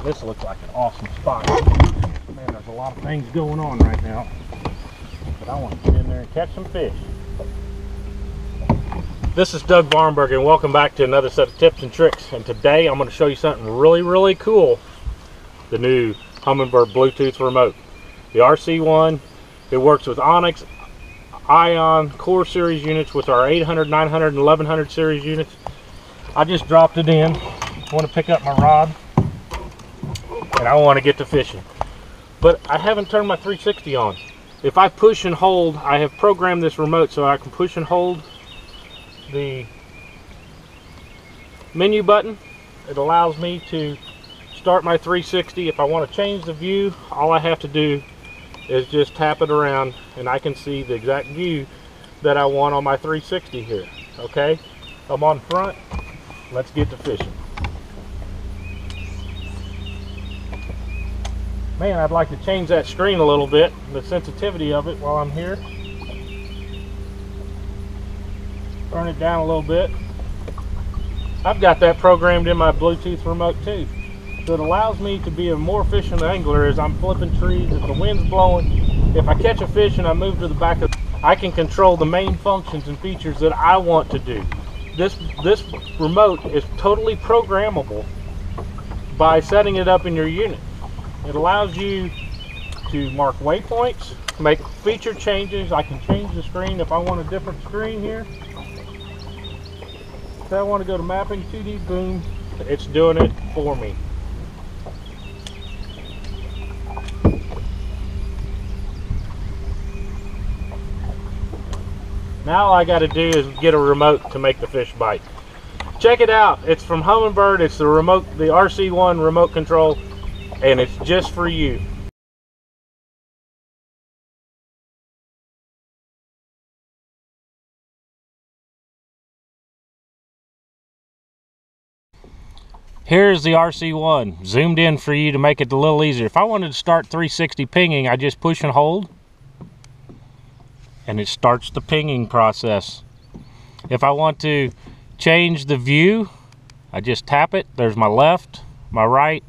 right, this looks like an awesome spot. Man, there's a lot of things going on right now, but I want to get in there and catch some fish. This is Doug Vahrenberg, and welcome back to another set of tips and tricks. And today I'm going to show you something really, really cool. The new Humminbird Bluetooth remote, the RC1. It works with Onyx Ion Core Series units, with our 800, 900, and 1100 series units. I just dropped it in. I want to pick up my rod, and I want to get to fishing. But I haven't turned my 360 on. If I push and hold, I have programmed this remote so I can push and hold the menu button. It allows me to start my 360. If I want to change the view, all I have to do is just tap it around, and I can see the exact view that I want on my 360 here. Okay, I'm on front. Let's get to fishing. Man, I'd like to change that screen a little bit, the sensitivity of it, while I'm here. Turn it down a little bit. I've got that programmed in my Bluetooth remote too, so it allows me to be a more efficient angler as I'm flipping trees, if the wind's blowing. If I catch a fish and I move to the back of, I can control the main functions and features that I want to do. This remote is totally programmable by setting it up in your unit. It allows you to mark waypoints, make feature changes. I can change the screen if I want a different screen here. If I want to go to mapping, 2D, boom, it's doing it for me. Now all I got to do is get a remote to make the fish bite. Check it out. It's from Humminbird. It's the remote, the RC1 remote control, and it's just for you. Here's the RC1, zoomed in for you to make it a little easier. If I wanted to start 360 pinging, I just push and hold, and it starts the pinging process. If I want to change the view, I just tap it. There's my left, my right,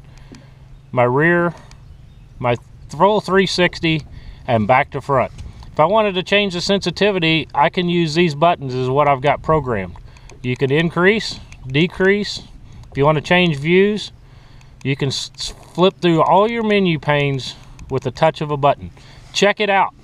my rear, my full 360, and back to front. If I wanted to change the sensitivity, I can use these buttons is what I've got programmed. You can increase, decrease. If you want to change views, you can flip through all your menu panes with the touch of a button. Check it out.